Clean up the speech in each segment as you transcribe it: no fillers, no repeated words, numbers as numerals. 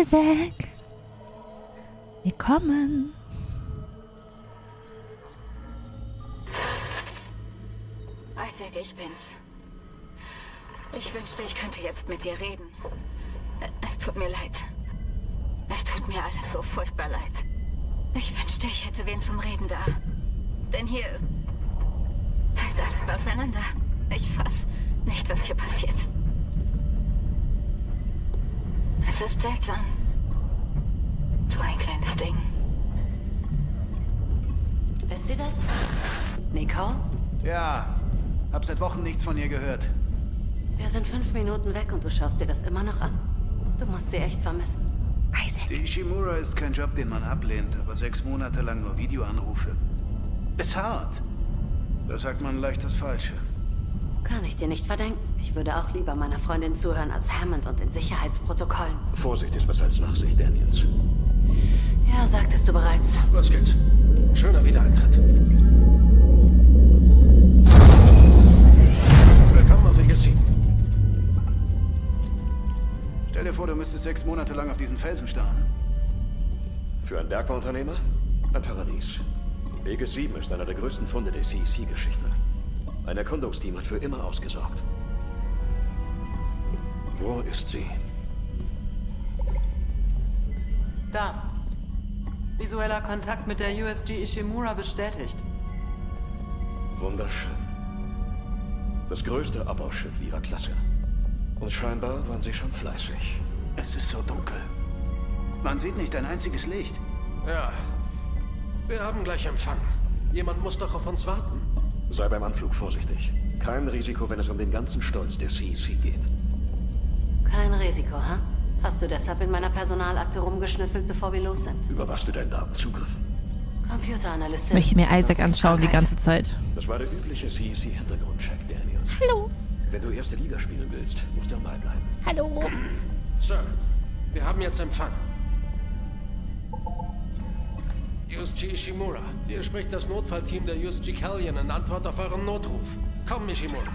Isaac. Wir kommen. Isaac, ich bin's. Ich wünschte, ich könnte jetzt mit dir reden. Es tut mir leid. Es tut mir alles so furchtbar leid. Ich wünschte, ich hätte wen zum Reden da. Denn hier fällt alles auseinander. Ich fass nicht, was hier passiert. Es ist seltsam. So ein kleines Ding. Weißt du das? Nicole? Ja, hab seit Wochen nichts von ihr gehört. Wir sind 5 Minuten weg und du schaust dir das immer noch an. Du musst sie echt vermissen. Isaac. Die Ishimura ist kein Job, den man ablehnt, aber 6 Monate lang nur Videoanrufe. Ist hart. Da sagt man leicht das Falsche. Kann ich dir nicht verdenken. Ich würde auch lieber meiner Freundin zuhören als Hammond und den Sicherheitsprotokollen. Vorsicht ist besser als Nachsicht, Daniels. Ja, sagtest du bereits. Los geht's. Schöner Wiedereintritt. Willkommen auf Vegas 7. Stell dir vor, du müsstest 6 Monate lang auf diesen Felsen starren. Für einen Bergbauunternehmer? Ein Paradies. Vegas 7 ist einer der größten Funde der CEC-Geschichte. Ein Erkundungsteam hat für immer ausgesorgt. Wo ist sie? Da. Visueller Kontakt mit der USG Ishimura bestätigt. Wunderschön. Das größte Abbauschiff ihrer Klasse. Und scheinbar waren sie schon fleißig. Es ist so dunkel. Man sieht nicht ein einziges Licht. Ja. Wir haben gleich Empfang. Jemand muss doch auf uns warten. Sei beim Anflug vorsichtig. Kein Risiko, wenn es um den ganzen Stolz der CEC geht. Kein Risiko, ha? Hast du deshalb in meiner Personalakte rumgeschnüffelt, bevor wir los sind? Über was du deinen Datenzugriff? Computeranalystin. Ich möchte mir Isaac anschauen die ganze Zeit. Das war der übliche CEC-Hintergrundcheck, Daniels. Hallo. Wenn du erste Liga spielen willst, musst du am Ball bleiben. Hallo. Sir, wir haben jetzt Empfang. USG Ishimura, hier spricht das Notfallteam der USG Callion in Antwort auf euren Notruf. Komm, Ishimura.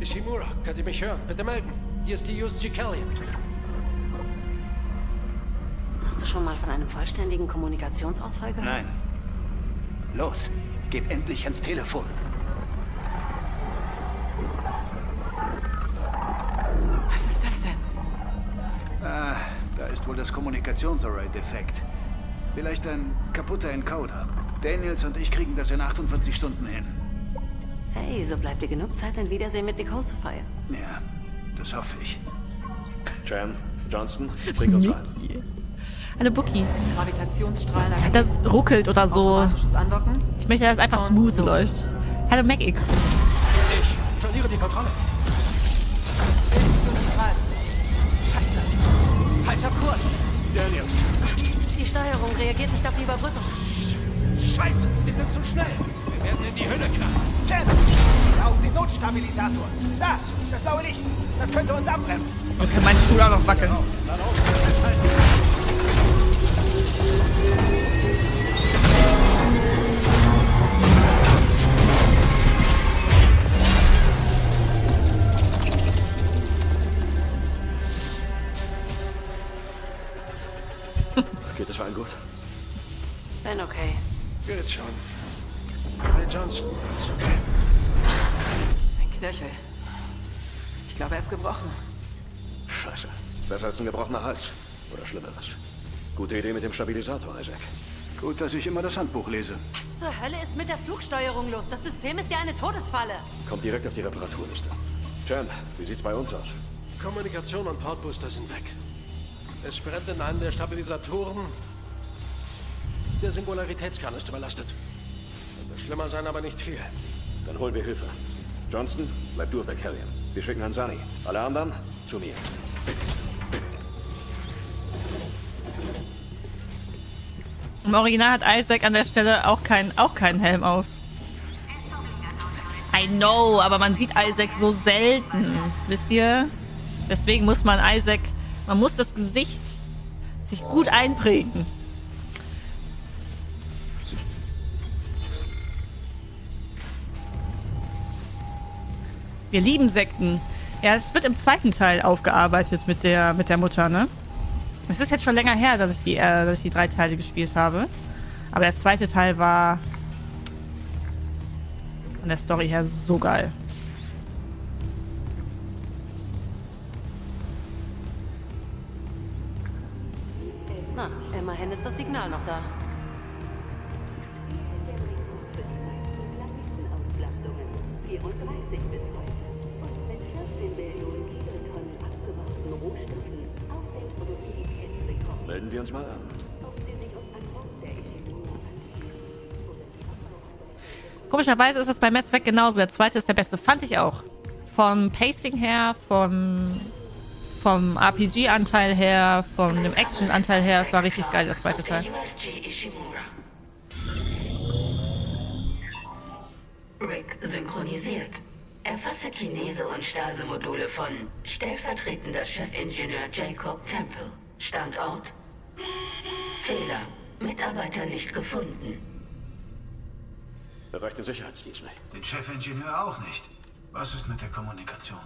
Ishimura, könnt ihr mich hören? Bitte melden. Hier ist die USG Callion. Hast du schon mal von einem vollständigen Kommunikationsausfall gehört? Nein. Los, geht endlich ans Telefon. Was ist das denn? Da ist wohl das Kommunikationsarray defekt. Vielleicht ein kaputter Encoder. Daniels und ich kriegen das in 48 Stunden hin. Hey, so bleibt dir genug Zeit, ein Wiedersehen mit Nicole zu feiern. Ja, das hoffe ich. Jan, Johnston, bringt uns rein. Hallo, Bucky. Gravitationsstrahlen. Das ruckelt oder so. Ich möchte, dass es einfach smooth läuft. Hallo, MacX. Ich verliere die Kontrolle. Falscher Kurs! Daniel. Die Steuerung reagiert nicht auf die Überbrückung. Scheiße, wir sind zu schnell. Wir werden in die Hölle krachen. Jen, auf den Notstabilisator. Da, das blaue Licht. Das könnte uns abbremsen. Ich müsste meinen Stuhl auch noch wackeln. Geht es allen gut? Bin okay. Geht schon. Hey Johnston, ist okay. Ein Knöchel. Ich glaube, er ist gebrochen. Scheiße. Besser als ein gebrochener Hals. Oder Schlimmeres. Gute Idee mit dem Stabilisator, Isaac. Gut, dass ich immer das Handbuch lese. Was zur Hölle ist mit der Flugsteuerung los? Das System ist ja eine Todesfalle. Kommt direkt auf die Reparaturliste. Jan, wie sieht's bei uns aus? Kommunikation und Portbooster sind weg. Es brennt in einem der Stabilisatoren. Der Singularitätskern ist überlastet. Könnte schlimmer sein, aber nicht viel. Dann holen wir Hilfe. Johnston, bleib du auf der Callion. Wir schicken Ansani. Alle anderen zu mir. Im Original hat Isaac an der Stelle auch keinen Helm auf. I know, aber man sieht Isaac so selten. Wisst ihr? Deswegen muss man Isaac... Man muss das Gesicht sich gut einprägen. Wir lieben Sekten. Ja, es wird im zweiten Teil aufgearbeitet mit der Mutter, ne? Es ist jetzt schon länger her, dass ich die 3 Teile gespielt habe. Aber der zweite Teil war von der Story her so geil. Na, immerhin ist das Signal noch da. Melden wir uns mal an. Komischerweise ist es bei Mass Effect genauso. Der zweite ist der beste, fand ich auch. Vom Pacing her, vom RPG-Anteil her, von dem Action-Anteil her. Es war richtig geil, der zweite Teil. Rick synchronisiert. Erfasse Kinese- und Stase-Module von stellvertretender Chefingenieur Jacob Temple. Standort? Fehler. Mitarbeiter nicht gefunden. Bereich der Sicherheitsdienst nicht. Den Chefingenieur auch nicht. Was ist mit der Kommunikation?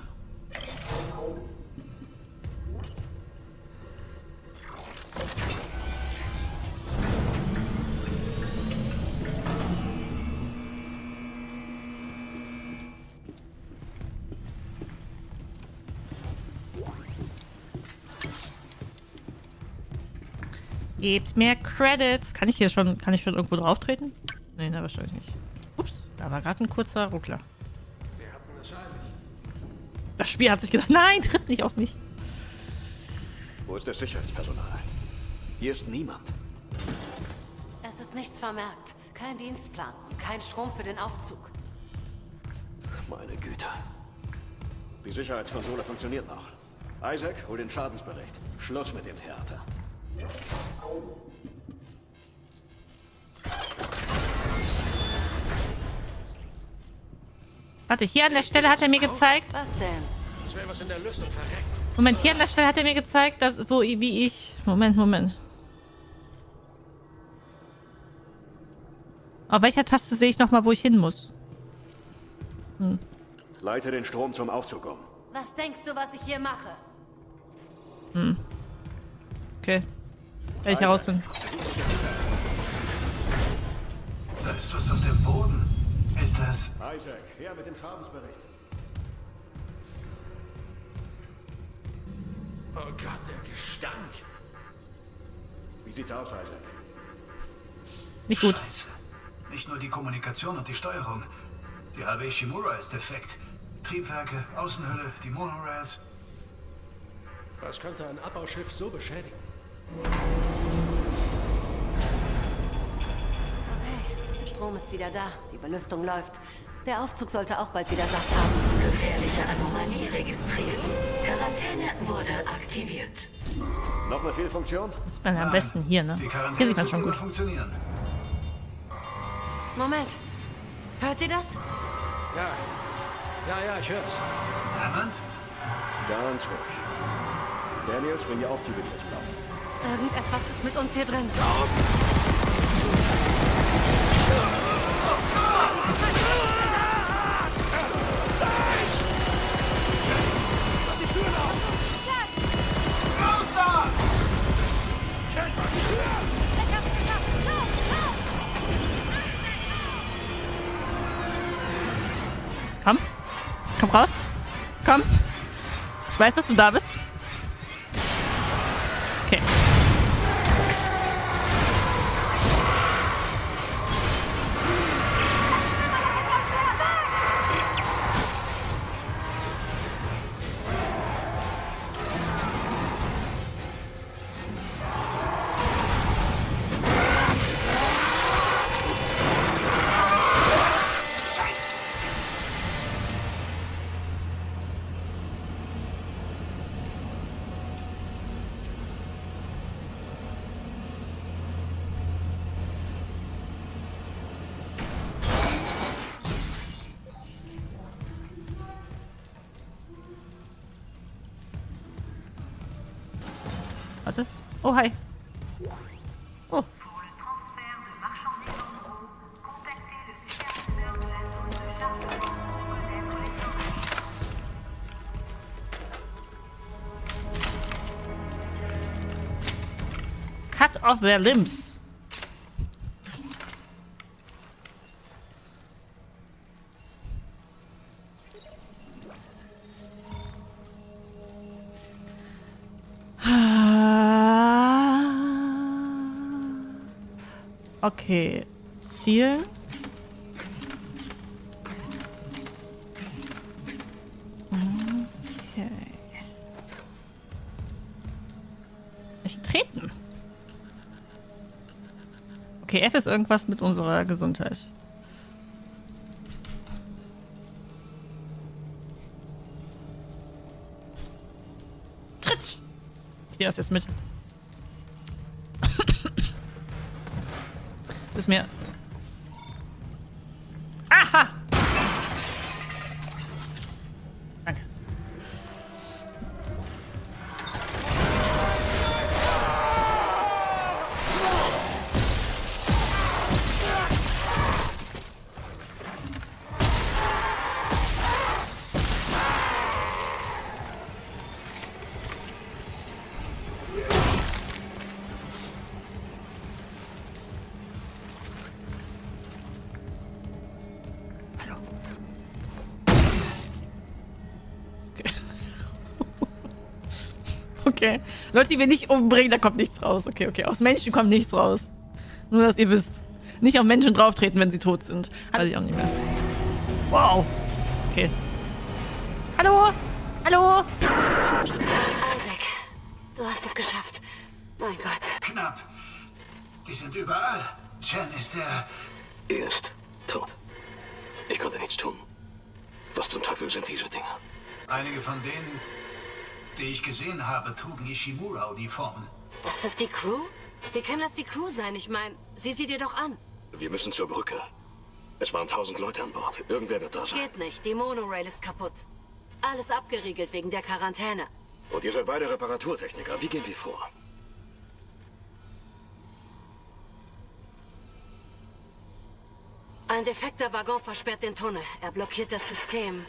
Gebt mir Credits. Kann ich schon irgendwo drauf treten? Nee, na, wahrscheinlich nicht. Ups, da war gerade ein kurzer Ruckler. Das Spiel hat sich gedacht, nein, tritt nicht auf mich. Wo ist das Sicherheitspersonal? Hier ist niemand. Es ist nichts vermerkt. Kein Dienstplan. Kein Strom für den Aufzug. Meine Güte. Die Sicherheitskonsole funktioniert noch. Isaac, hol den Schadensbericht. Schluss mit dem Theater. Warte, hier an der Stelle hat er mir gezeigt. Was denn? Das wäre was in der Lüftung verreckt. Moment, hier an der Stelle hat er mir gezeigt, dass wie ich. Moment. Auf welcher Taste sehe ich nochmal, wo ich hin muss? Leite den Strom zum Aufzug um. Was denkst du, was ich hier mache? Okay. Werde ich herausfinden. Da ist was auf dem Boden. Ist das? Isaac, her mit dem Schadensbericht. Oh Gott, der Gestank. Wie sieht's aus, Isaac? Nicht gut. Scheiße. Nicht nur die Kommunikation und die Steuerung. Die halbe Ishimura ist defekt. Triebwerke, Außenhülle, die Monorails. Was könnte ein Abbauschiff so beschädigen? Okay, Strom ist wieder da. Die Belüftung läuft. Der Aufzug sollte auch bald wieder Saft haben. Gefährliche Anomalie registriert. Quarantäne wurde aktiviert. Noch eine Fehlfunktion? Das ist man am besten hier, ne? Hier sieht man schon gut. Moment. Hört ihr das? Ja. Ja, ich hör's. Verdammt? Ganz ruhig. Daniels, wenn ihr Aufzüge nicht laufen. Irgendetwas ist mit uns hier drin. Komm. Komm raus. Komm. Ich weiß, dass du da bist. Okay. Oh, hi. Oh. cut off their limbs. Okay, Ziel. Okay. Nicht treten. Okay, F ist irgendwas mit unserer Gesundheit. Tritt! Ich nehme das jetzt mit. Ist mir... Aha! Danke. Okay. Leute, die wir nicht umbringen, da kommt nichts raus. Okay, okay. Aus Menschen kommt nichts raus. Nur, dass ihr wisst. Nicht auf Menschen drauftreten, wenn sie tot sind. Weiß ich auch nicht mehr. Wow. Okay. Hallo? Hallo? Isaac, du hast es geschafft. Mein Gott. Knapp. Die sind überall. Jen ist der... Er ist tot. Ich konnte nichts tun. Was zum Teufel sind diese Dinger? Einige von denen... die ich gesehen habe, trugen Ishimura-Uniformen. Das ist die Crew? Wie kann das die Crew sein? Ich meine, sieh dir doch an. Wir müssen zur Brücke. Es waren 1000 Leute an Bord. Irgendwer wird da sein. Geht nicht. Die Monorail ist kaputt. Alles abgeriegelt wegen der Quarantäne. Und ihr seid beide Reparaturtechniker. Wie gehen wir vor? Ein defekter Waggon versperrt den Tunnel. Er blockiert das System.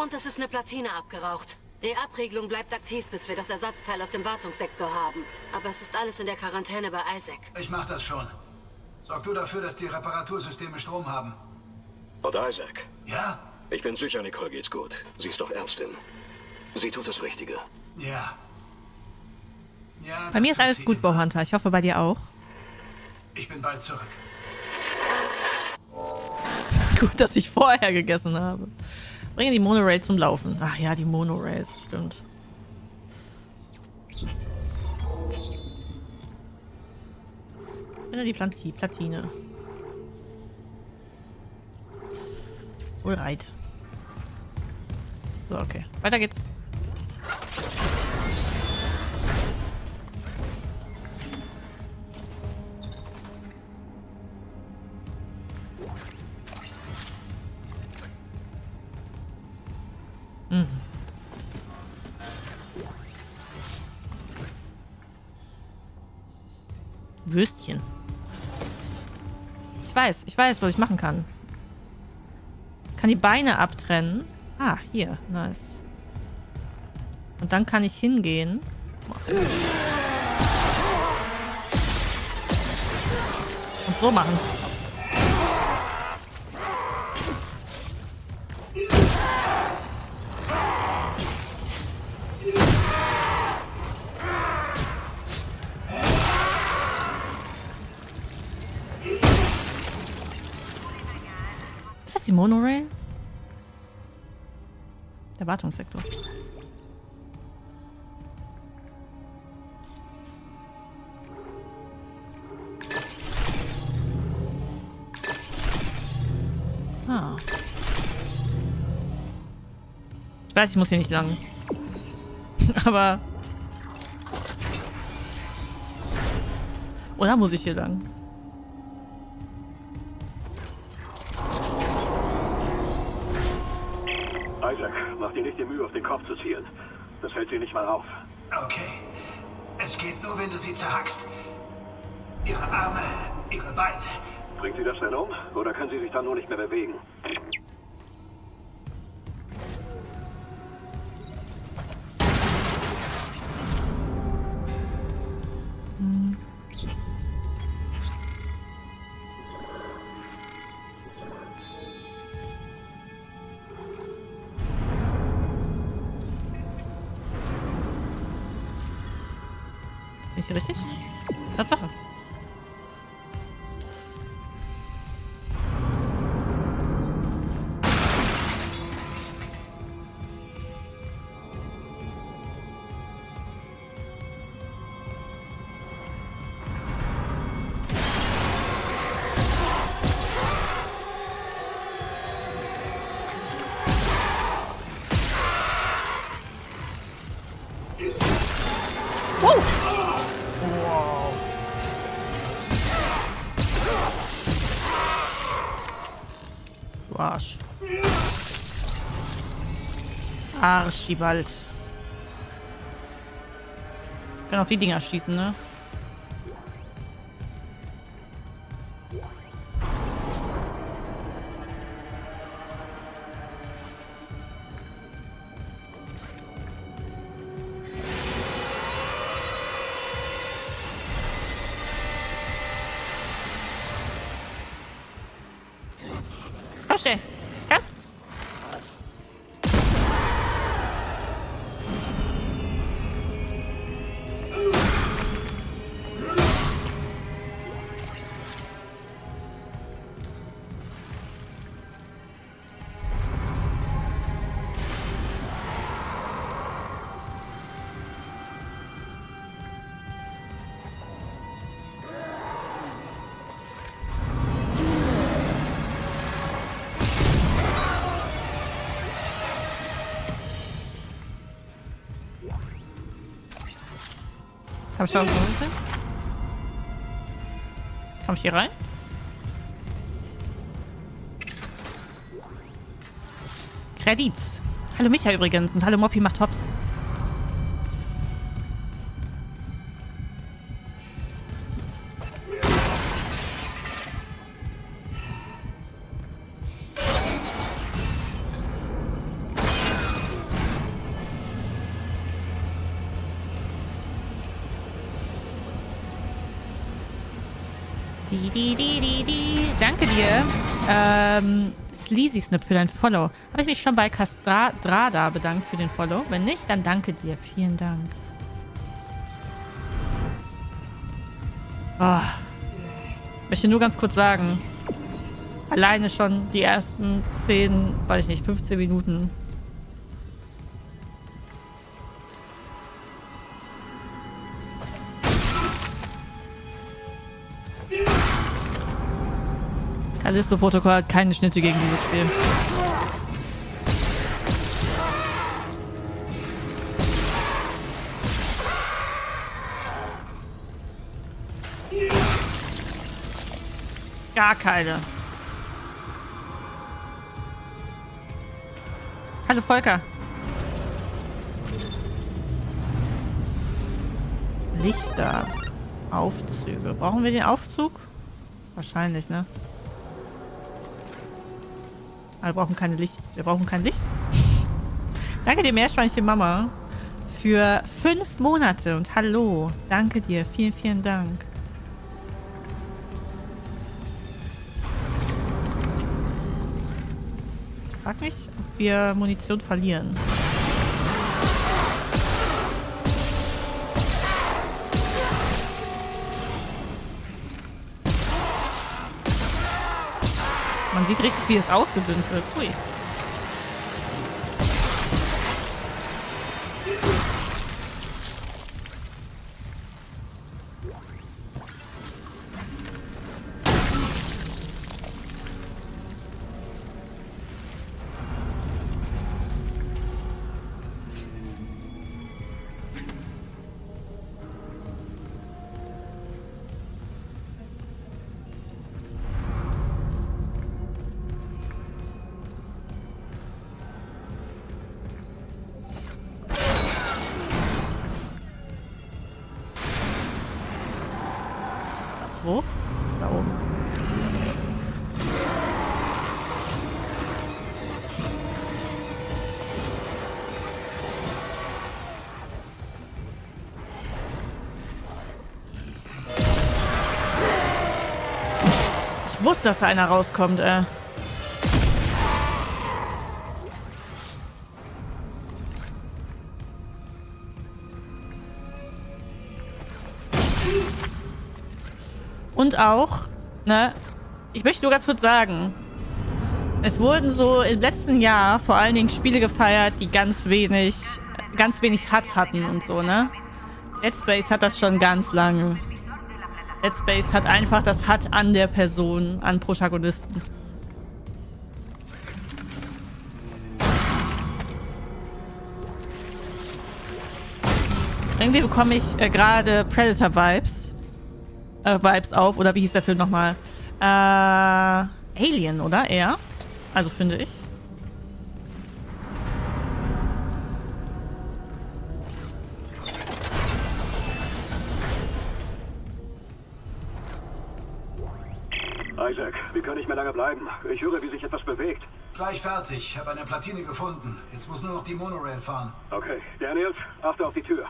Und es ist eine Platine abgeraucht. Die Abriegelung bleibt aktiv, bis wir das Ersatzteil aus dem Wartungssektor haben. Aber es ist alles in der Quarantäne bei Isaac. Ich mach das schon. Sorg du dafür, dass die Reparatursysteme Strom haben. Und Isaac? Ja? Ich bin sicher, Nicole geht's gut. Sie ist doch Ärztin. Sie tut das Richtige. Ja. Ja. Bei mir ist alles gut, Bauhunter. Ich hoffe, bei dir auch. Ich bin bald zurück. Gut, dass ich vorher gegessen habe. Bringe die Monorail zum Laufen. Ach ja, die Monorails, stimmt. Finde die Platine. Alright. So, okay. Weiter geht's. Würstchen. Ich weiß, was ich machen kann. Ich kann die Beine abtrennen. Ah, hier. Nice. Und dann kann ich hingehen. Und so machen. Die Monorail? Der Wartungssektor. Ah. Ich weiß, ich muss hier nicht lang. Aber... Oder muss ich hier lang? Isaac, mach dir nicht die Mühe, auf den Kopf zu zielen. Das hält sie nicht mal auf. Okay. Es geht nur, wenn du sie zerhackst. Ihre Arme, ihre Beine. Bringt sie das schnell um? Oder kann sie sich dann nur nicht mehr bewegen? Hm. ich hier richtig? Tatsache. Archibald. Ich kann auf die Dinger schießen, ne? Komm schnell. Komm. Komm ich hier rein? Kredits. Hallo Micha übrigens und hallo Moppy macht Hops. Danke dir, Sleazy Snip, für dein Follow. Habe ich mich schon bei Castrada bedankt für den Follow? Wenn nicht, dann danke dir. Vielen Dank. Oh. Ich möchte nur ganz kurz sagen, alleine schon die ersten 10, weiß ich nicht, 15 Minuten. Callisto-Protokoll hat keine Schnitte gegen dieses Spiel. Gar keine. Hallo Volker. Lichter. Aufzüge. Brauchen wir den Aufzug? Wahrscheinlich, ne? Wir brauchen keine Licht. Wir brauchen kein Licht. Danke dir, Meerschweinchen Mama, für 5 Monate und hallo. Danke dir. Vielen, vielen Dank. Ich frag mich, ob wir Munition verlieren. Man sieht richtig, wie es ausgedünnt wird. Ui. Wo? Da oben. Ich wusste, dass da einer rauskommt, ey. und auch, ne, ich möchte nur ganz kurz sagen, es wurden so im letzten Jahr vor allen Dingen Spiele gefeiert, die ganz wenig hatten und so, ne? Let's Plays hat das schon ganz lange. Let's Plays hat einfach das Hat an der Person, an Protagonisten. Irgendwie bekomme ich gerade Predator-Vibes. Vibes auf, oder wie hieß der Film nochmal? Alien, oder? Eher. Also finde ich. Isaac, wir können nicht mehr lange bleiben. Ich höre, wie sich etwas bewegt. Gleich fertig. Ich habe eine Platine gefunden. Jetzt muss nur noch die Monorail fahren. Okay. Daniels, achte auf die Tür.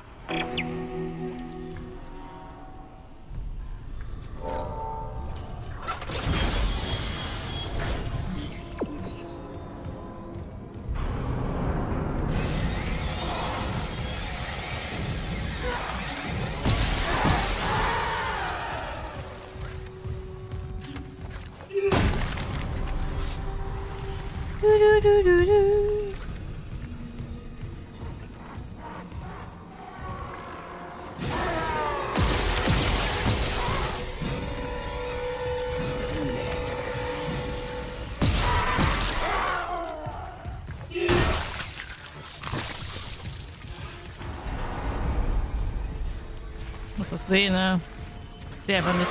Muss das sehen, ne? Sehr aber nicht.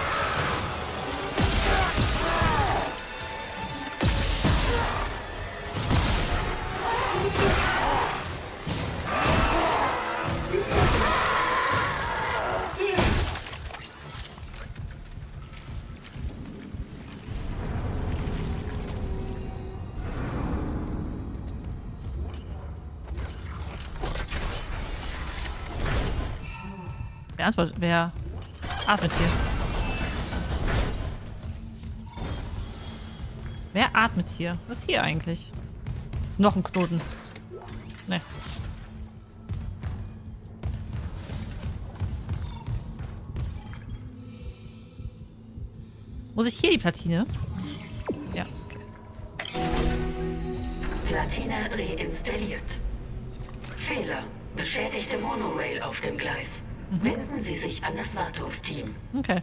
Wer atmet hier? Wer atmet hier? Was ist hier eigentlich? Ist noch ein Knoten. Ne. Muss ich hier die Platine? Ja, okay. Platine reinstalliert. Fehler. Beschädigte Monorail auf dem Gleis. Wenden Sie sich an das Wartungsteam. Okay.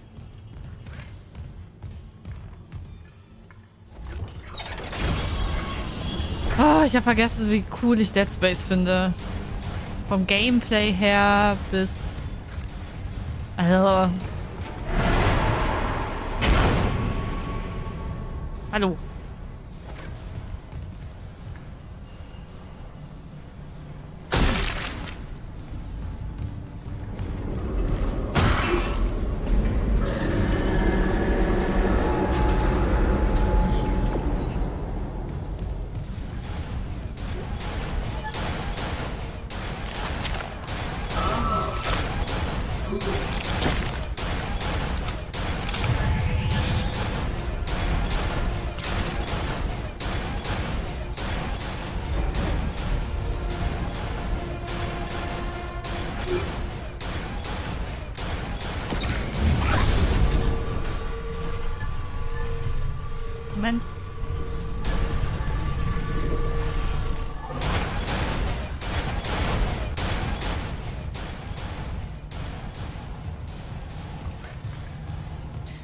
Oh, ich habe vergessen, wie cool ich Dead Space finde. Vom Gameplay her bis... Also... Hallo.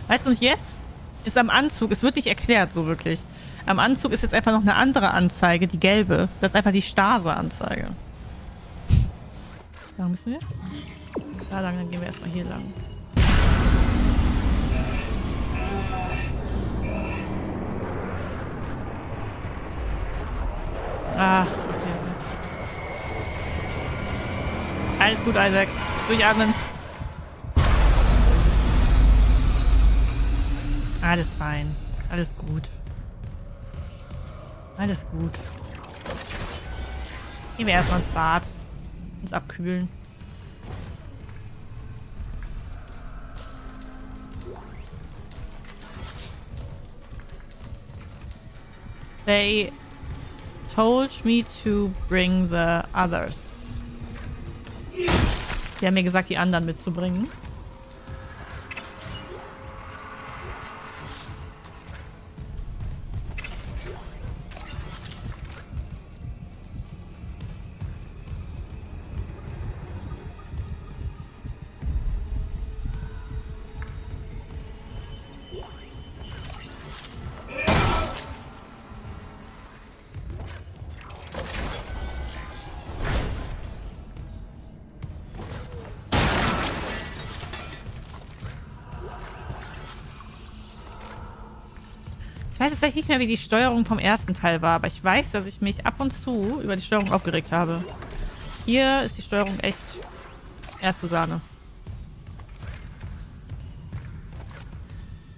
Weißt du, und jetzt ist am Anzug, es wird nicht erklärt so wirklich, am Anzug ist jetzt einfach noch eine andere Anzeige, die gelbe. Das ist einfach die Stase-Anzeige. Da müssen wir? Da lang, dann gehen wir erstmal hier lang. Ach, okay. Alles gut, Isaac. Durchatmen. Alles fein. Alles gut. Alles gut. Gehen wir erstmal ins Bad. Uns abkühlen. They told me to bring the others. Die haben mir gesagt, die anderen mitzubringen. Ich weiß tatsächlich nicht mehr, wie die Steuerung vom ersten Teil war, aber ich weiß, dass ich mich ab und zu über die Steuerung aufgeregt habe. Hier ist die Steuerung echt erste Sahne.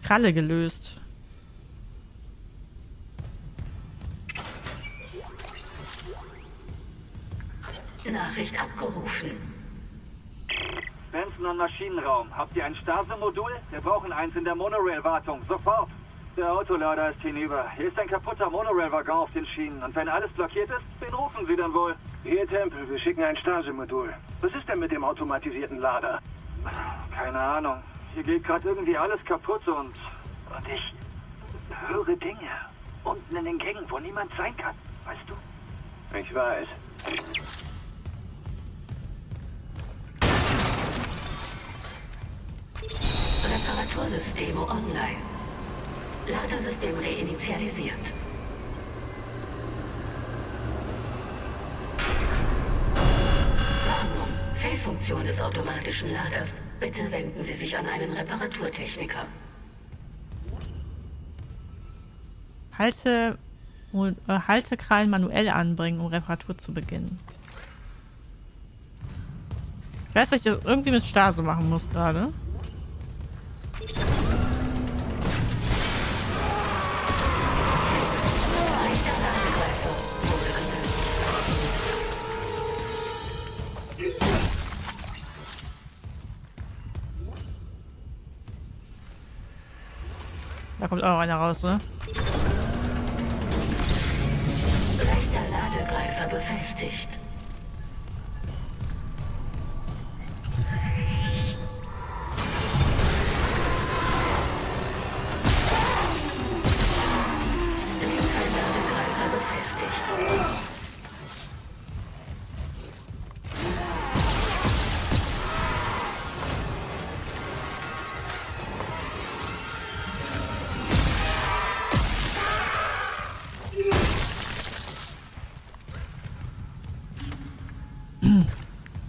Kralle gelöst. Nachricht abgerufen. Benson und Maschinenraum. Habt ihr ein Stase-Modul? Wir brauchen eins in der Monorail-Wartung. Sofort! Der Autolader ist hinüber. Hier ist ein kaputter Monorail-Waggon auf den Schienen. Und wenn alles blockiert ist, wen rufen Sie dann wohl? Hier, Tempel. Wir schicken ein Stase-Modul. Was ist denn mit dem automatisierten Lader? Keine Ahnung. Hier geht gerade irgendwie alles kaputt und ich höre Dinge. Unten in den Gängen, wo niemand sein kann. Weißt du? Ich weiß. Reparatursysteme online. Ladesystem reinitialisiert. Warnung. Fehlfunktion des automatischen Laders. Bitte wenden Sie sich an einen Reparaturtechniker. Haltekrallen manuell anbringen, um Reparatur zu beginnen. Ich weiß, dass ich das irgendwie mit Stase machen muss gerade. Da kommt auch einer raus, ne? Rechter Ladegreifer befestigt.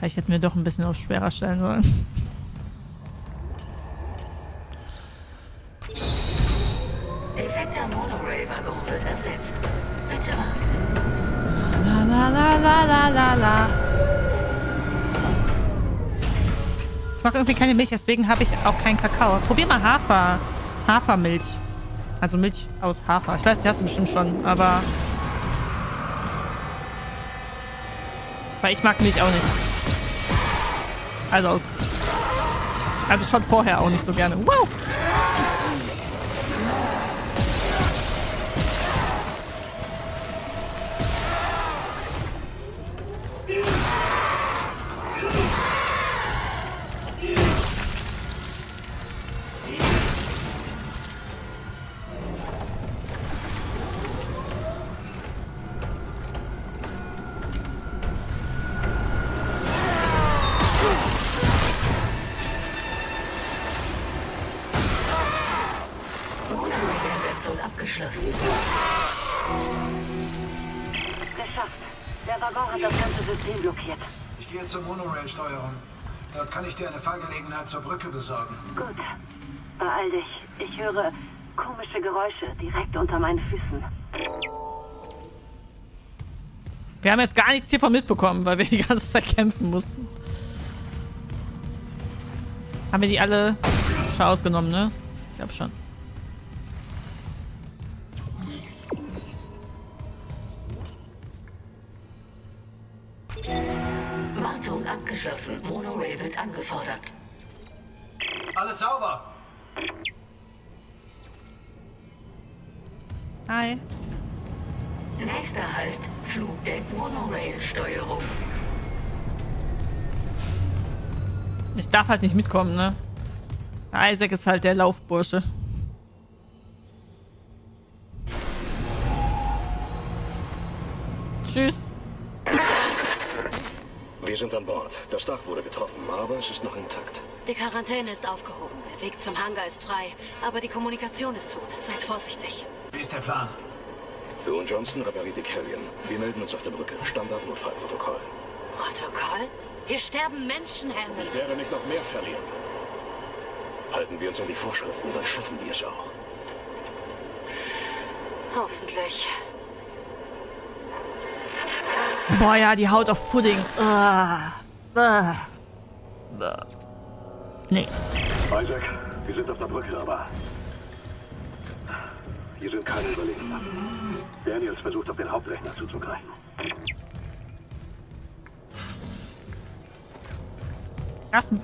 Vielleicht hätten wir doch ein bisschen auf schwerer stellen sollen. Defekter Monorail-Waggon wird ersetzt. Bitte warten. La la la la la la la. Ich mag irgendwie keine Milch, deswegen habe ich auch keinen Kakao. Probier mal Hafer. Hafermilch. Also Milch aus Hafer. Ich weiß, ich hasse bestimmt schon, aber... Weil ich mag Milch auch nicht. Also schon vorher auch nicht so gerne. Wow! Zur Monorail-Steuerung. Dort kann ich dir eine Fahrgelegenheit zur Brücke besorgen. Gut. Beeil dich. Ich höre komische Geräusche direkt unter meinen Füßen. Wir haben jetzt gar nichts hiervon mitbekommen, weil wir die ganze Zeit kämpfen mussten. Haben wir die alle schon ausgenommen, ne? Ich glaube schon. Abgeschlossen. Monorail wird angefordert. Alles sauber. Hi. Nächster Halt. Flugdeck Monorail-Steuerung. Ich darf halt nicht mitkommen, ne? Isaac ist halt der Laufbursche. Tschüss. Wir sind an Bord. Das Dach wurde getroffen, aber es ist noch intakt. Die Quarantäne ist aufgehoben. Der Weg zum Hangar ist frei, aber die Kommunikation ist tot. Seid vorsichtig. Wie ist der Plan? Du und Johnson repariert die Carrion. Wir melden uns auf der Brücke. Standard-Notfallprotokoll. Protokoll? Hier sterben Menschen, Hammond. Ich werde nicht noch mehr verlieren. Halten wir uns an die Vorschriften, dann schaffen wir es auch. Hoffentlich. Boah, ja, die Haut auf Pudding. Nee. Isaac, wir sind auf der Brücke, aber hier sind keine Überlebenden. Daniels versucht, auf den Hauptrechner zuzugreifen. Lassen.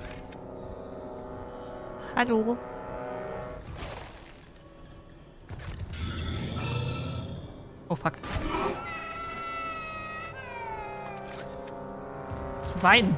Hallo. Oh, fuck. Schwein.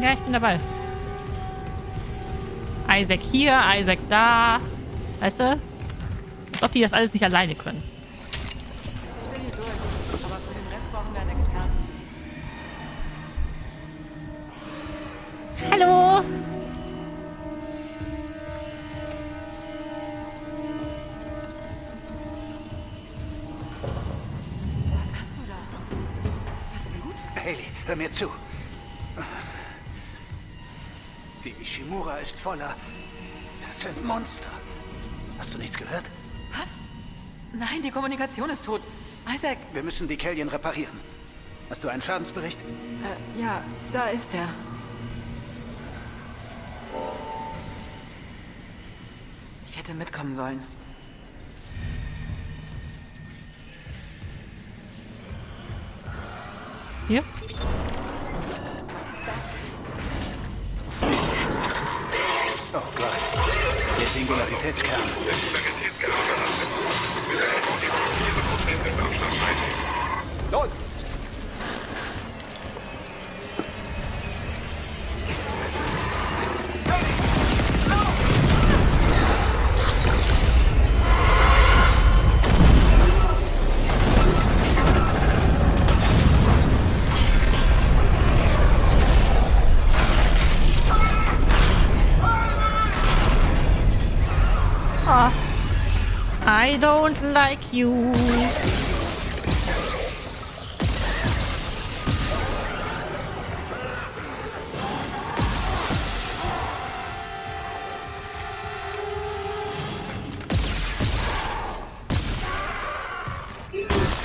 Ja, ich bin dabei. Isaac hier, Isaac da. Weißt du? Als ob die das alles nicht alleine können. Ich bin hier durch, aber für den Rest brauchen wir einen Experten. Hallo! Was hast du da? Ist das Blut? Hayley, hör mir zu. Die Ishimura ist voller. Das sind Monster. Hast du nichts gehört? Was? Nein, die Kommunikation ist tot. Isaac. Wir müssen die Kellien reparieren. Hast du einen Schadensbericht? Ja, da ist er. Ich hätte mitkommen sollen. Hier? Oh Gott, der Singularitätskern. Los! I don't like you.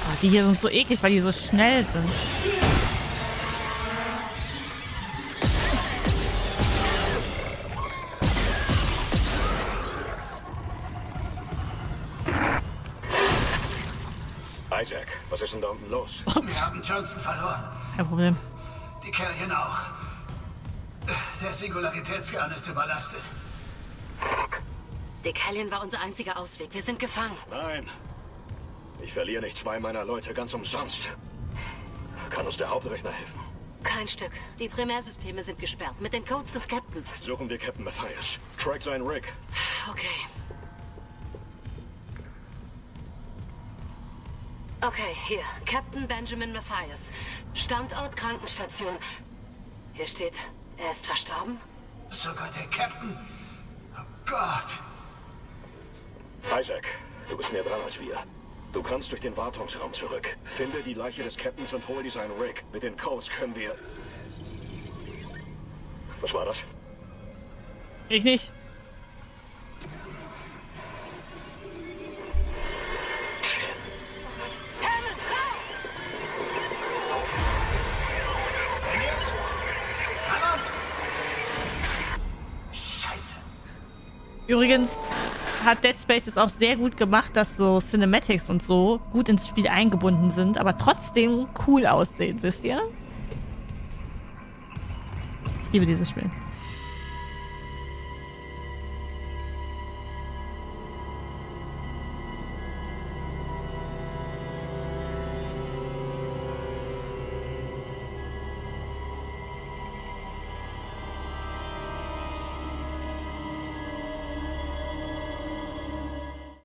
Ach, die hier sind so eklig, weil die so schnell sind. Isaac, was ist denn da unten los? Wir haben Johnson verloren. Kein Problem. Die Kerlchen auch. Der Singularitätskern ist überlastet. Die Kerlchen war unser einziger Ausweg. Wir sind gefangen. Nein. Ich verliere nicht zwei meiner Leute ganz umsonst. Kann uns der Hauptrechner helfen? Kein Stück. Die Primärsysteme sind gesperrt. Mit den Codes des Captains. Suchen wir Captain Matthias. Track sein Rig. Okay. Okay, hier. Captain Benjamin Matthias. Standort Krankenstation. Hier steht, er ist verstorben. Sogar der Captain? Oh Gott. Isaac, du bist mehr dran als wir. Du kannst durch den Wartungsraum zurück. Finde die Leiche des Captains und hol dir seinen Rig. Mit den Codes können wir... Was war das? Ich nicht. Übrigens hat Dead Space es auch sehr gut gemacht, dass so Cinematics und so gut ins Spiel eingebunden sind, aber trotzdem cool aussehen, wisst ihr? Ich liebe dieses Spiel.